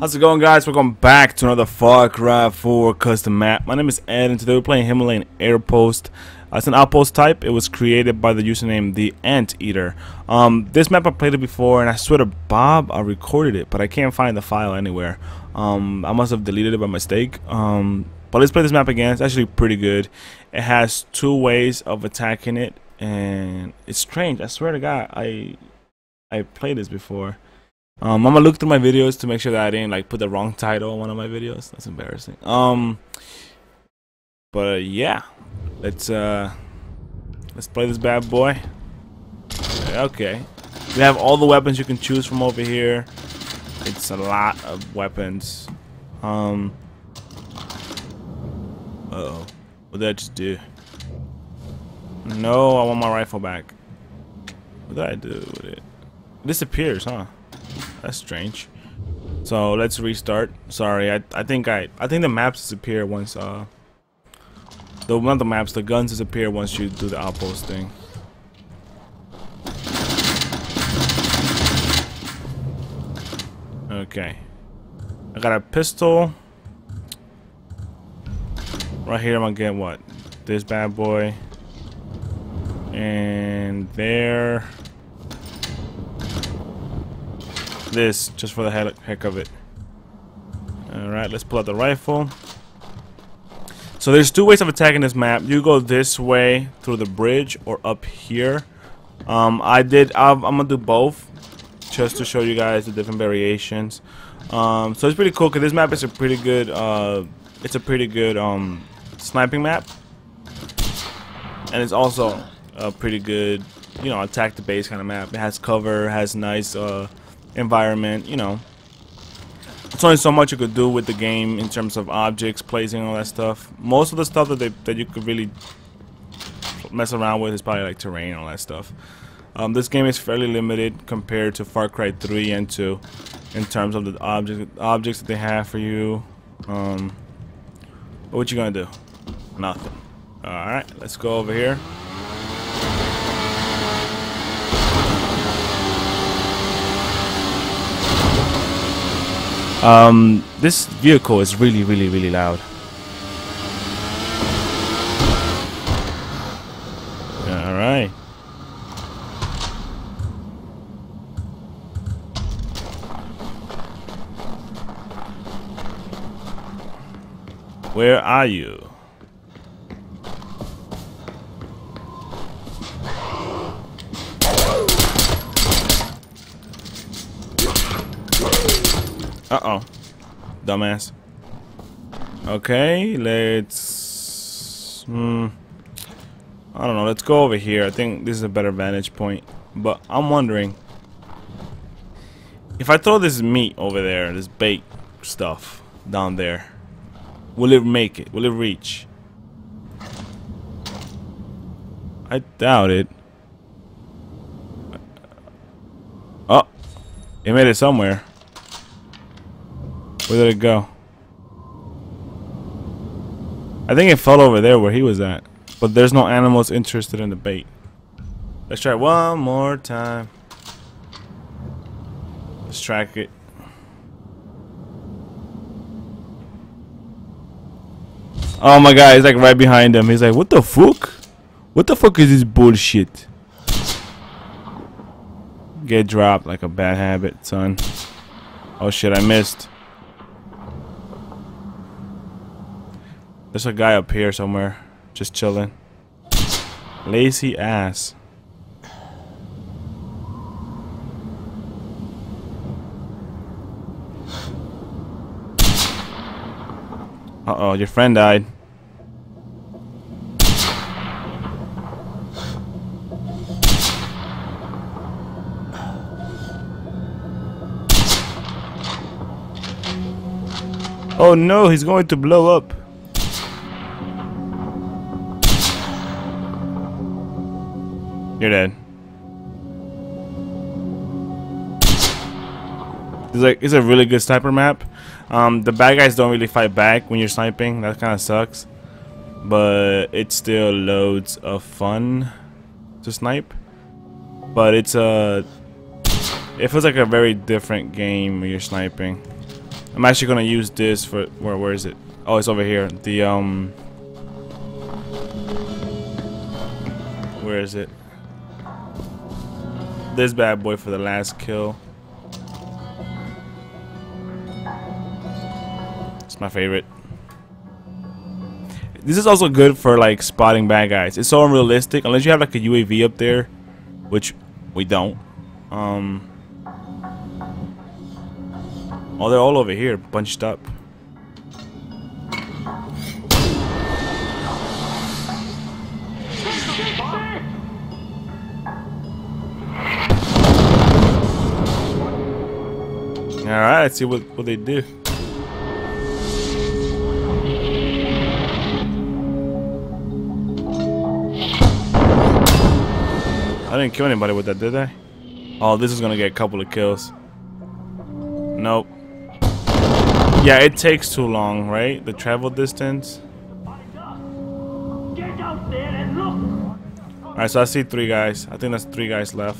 How's it going, guys? Welcome back to another Far Cry 4 custom map. My name is Ed and today we're playing Himalayan Airpost. It's an outpost type. It was created by the username the Anteater. This map I played it before and I swear to Bob I recorded it, but I can't find the file anywhere. I must have deleted it by mistake. But let's play this map again. It's actually pretty good. It has two ways of attacking it and it's strange. I swear to God I played this before. I'm gonna look through my videos to make sure that I didn't like put the wrong title on one of my videos. That's embarrassing. But yeah, let's play this bad boy. Okay, we have all the weapons you can choose from over here. It's a lot of weapons. Uh oh, what did I just do? No, I want my rifle back. What did I do with it? It disappears, huh? That's strange. So let's restart. Sorry, I think the maps disappear once the guns disappear once you do the outpost thing. Okay, I got a pistol right here. I'm gonna get what? This bad boy and there. This just for the heck of it. All right, let's pull out the rifle. So there's two ways of attacking this map. You go this way through the bridge or up here. I'm gonna do both just to show you guys the different variations. So it's pretty cool because this map is a pretty good sniping map, and it's also a pretty good, you know, attack the base kind of map. It has cover, has nice environment, you know. It's only so much you could do with the game in terms of objects, placing, all that stuff. Most of the stuff that you could really mess around with is probably like terrain and all that stuff. This game is fairly limited compared to Far Cry 3 and 2 in terms of the objects that they have for you. But what you gonna do? Nothing. All right, let's go over here. This vehicle is really loud. All right. Where are you? Uh-oh, dumbass. Okay, let's I don't know, let's go over here. I think this is a better vantage point, but I'm wondering if I throw this meat over there, this bait stuff down there, will it make it? Will it reach? I doubt it. Oh, it made it somewhere. Where did it go? I think it fell over there where he was at. But there's no animals interested in the bait. Let's try one more time. Let's track it. Oh my God, he's like right behind him. He's like, what the fuck? What the fuck is this bullshit? Get dropped like a bad habit, son. Oh shit, I missed. There's a guy up here somewhere, just chilling. Lazy ass. Uh-oh, your friend died. Oh no, he's going to blow up. You're dead. It's a really good sniper map. The bad guys don't really fight back when you're sniping. That kind of sucks, but it's still loads of fun to snipe. But it feels like a very different game when you're sniping. I'm actually gonna use this for where is it? Oh, it's over here. The where is it? This bad boy for the last kill. It's my favorite. This is also good for like spotting bad guys. It's so unrealistic unless you have like a UAV up there, which we don't. Oh, they're all over here, bunched up. All right, let's see what they do. I didn't kill anybody with that, did I? Oh, this is gonna get a couple of kills. Nope. Yeah, it takes too long, right? The travel distance. Alright, so I see three guys. I think that's three guys left.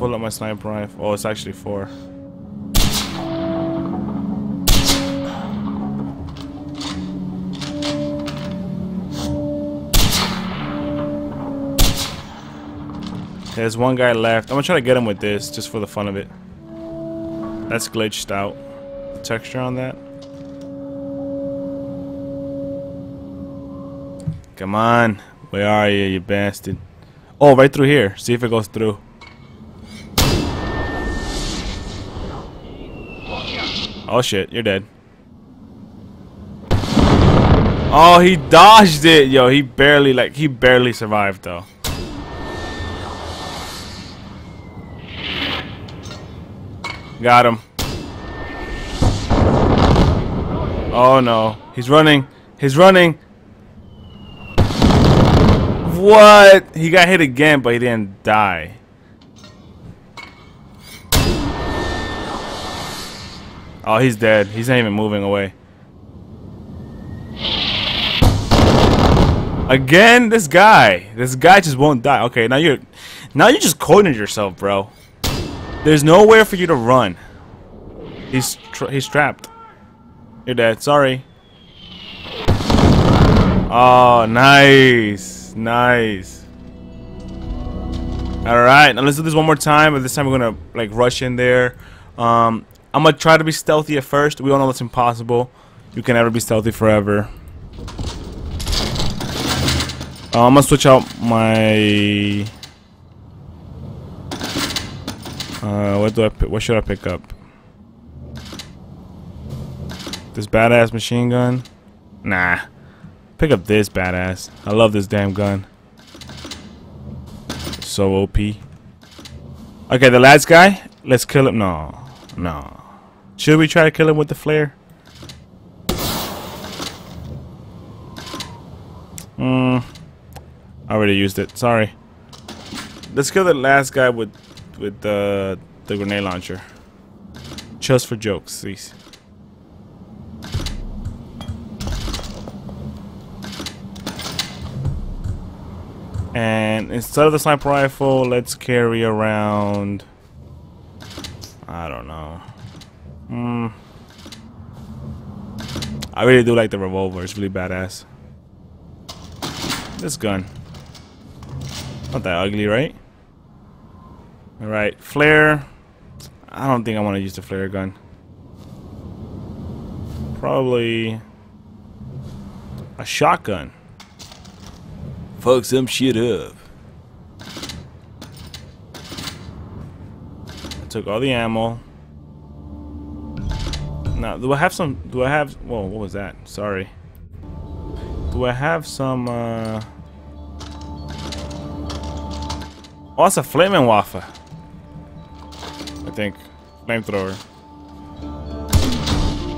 Pull up my sniper rifle. Oh, it's actually four. There's one guy left. I'm gonna try to get him with this just for the fun of it. That's glitched out. The texture on that. Come on. Where are you, you bastard? Oh, right through here. See if it goes through. Oh shit, you're dead. Oh, he dodged it. Yo, he barely survived though. Got him. Oh no. He's running. He's running. What? He got hit again, but he didn't die. Oh, he's dead. He's not even moving away. Again, this guy. This guy just won't die. Okay, now you just cornered yourself, bro. There's nowhere for you to run. He's trapped. You're dead. Sorry. Oh, nice. Nice. All right. Now let's do this one more time, but this time we're going to like rush in there. I'm going to try to be stealthy at first. We all know that's impossible. You can never be stealthy forever. I'm going to switch out my what should I pick up? This badass machine gun? Nah. Pick up this badass. I love this damn gun. It's so OP. Okay, the last guy. Let's kill him. No. No. Should we try to kill him with the flare? I already used it. Sorry. Let's kill the last guy with the grenade launcher. Just for jokes, please. And instead of the sniper rifle, let's carry around, I don't know. I really do like the revolver. It's really badass. This gun. Not that ugly, right? Alright, flare. I don't think I want to use the flare gun. Probably a shotgun. Fuck some shit up. I took all the ammo. Now, do I have some? Do I have? Whoa, what was that? Sorry. Do I have some? Oh, it's a flaming waffle. I think. Flamethrower.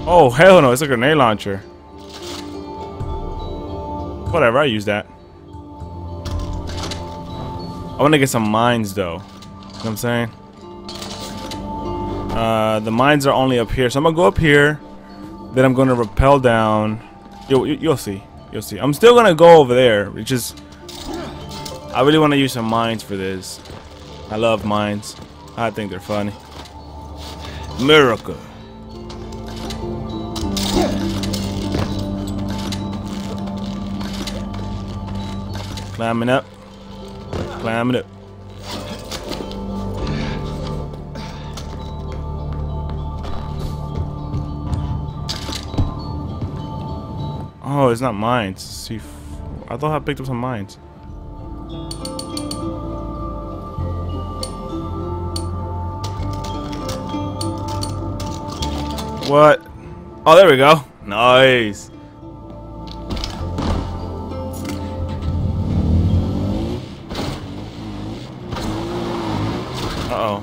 Oh, hell no. It's a grenade launcher. Whatever. I use that. I want to get some mines, though. You know what I'm saying? The mines are only up here. So I'm going to go up here. Then I'm going to rappel down. You'll see. You'll see. I'm still going to go over there. Which is... I really want to use some mines for this. I love mines. I think they're funny. Miracle. Climbing up. Climbing up. Oh, it's not mines. See, I thought I picked up some mines. What? Oh, there we go. Nice. Uh oh.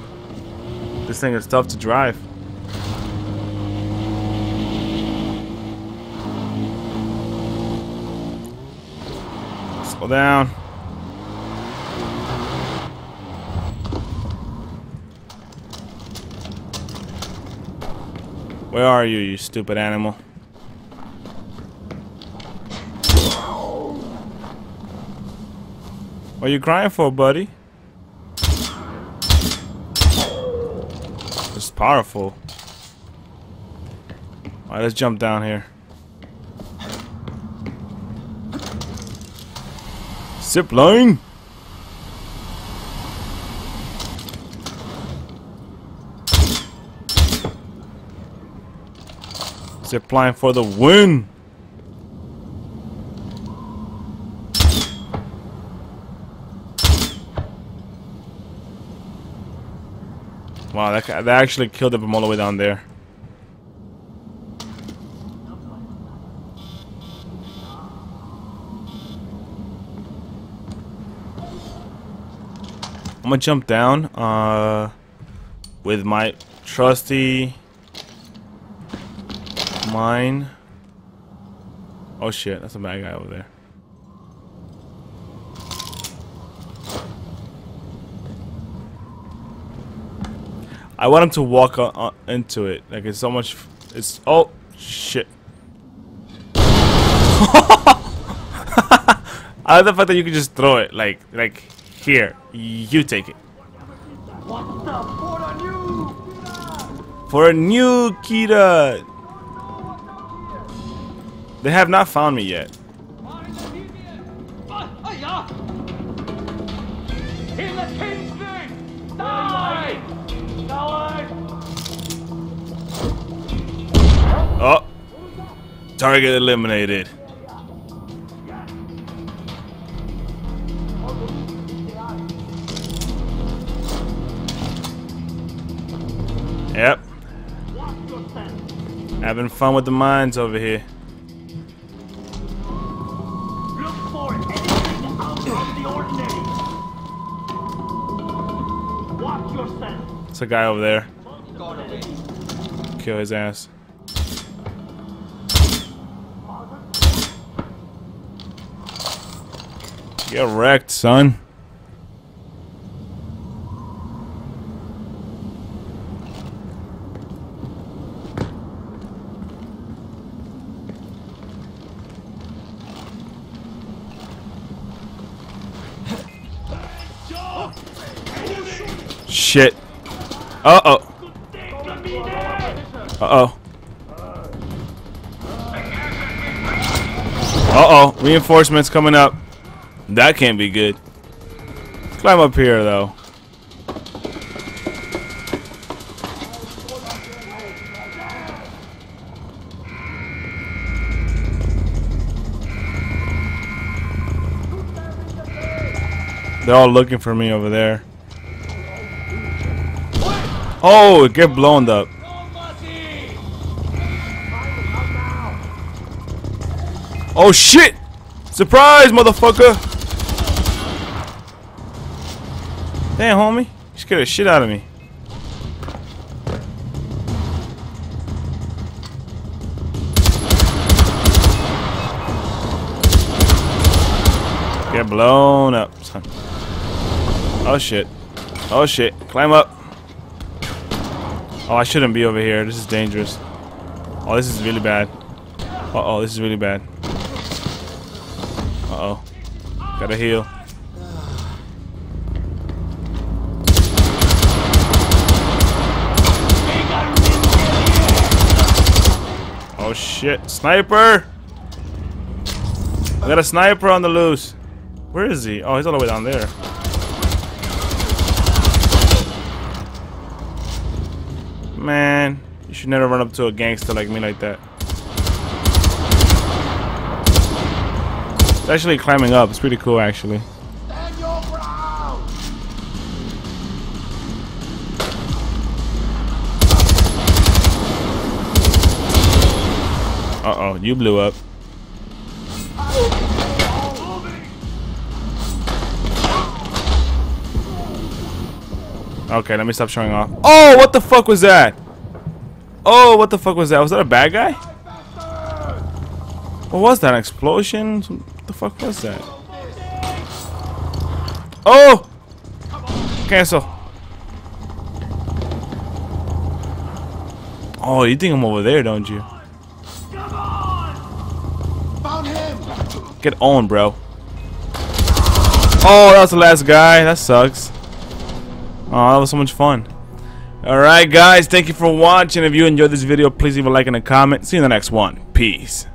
This thing is tough to drive. Slow down. Where are you, you stupid animal? What are you crying for, buddy? This is powerful. Alright, let's jump down here. Zip line! Zipline for the win! Wow, that actually killed him all the way down there. I'm gonna jump down with my trusty mine. Oh shit, that's a bad guy over there. I want him to walk into it. Like, it's so much. It's. Oh shit. I like the fact that you can just throw it. Like here. You take it. For a new Kira. They have not found me yet. In the king's name, die! Oh, target eliminated. Yep. Having fun with the mines over here. It's a guy over there. Kill his ass. Get wrecked, son. Shit. Uh-oh. Uh-oh. Uh-oh. Reinforcements coming up. That can't be good. Let's climb up here, though. They're all looking for me over there. Oh, it get blown up. Oh shit! Surprise, motherfucker! Damn, homie, you scared the shit out of me. Get blown up, son. Oh shit! Oh shit! Climb up. Oh, I shouldn't be over here. This is dangerous. Oh, this is really bad. Uh-oh, this is really bad. Uh-oh. Gotta heal. Oh, shit. Sniper! I got a sniper on the loose. Where is he? Oh, he's all the way down there. Man, you should never run up to a gangster like me like that. It's actually climbing up. It's pretty cool, actually. Uh-oh, you blew up. Okay, let me stop showing off. Oh, what the fuck was that? Oh, what the fuck was that? Was that a bad guy? What was that? An explosion? What the fuck was that? Oh! Cancel. Oh, you think I'm over there, don't you? Get on, bro. Oh, that was the last guy. That sucks. Oh, that was so much fun. Alright, guys. Thank you for watching. If you enjoyed this video, please leave a like and a comment. See you in the next one. Peace.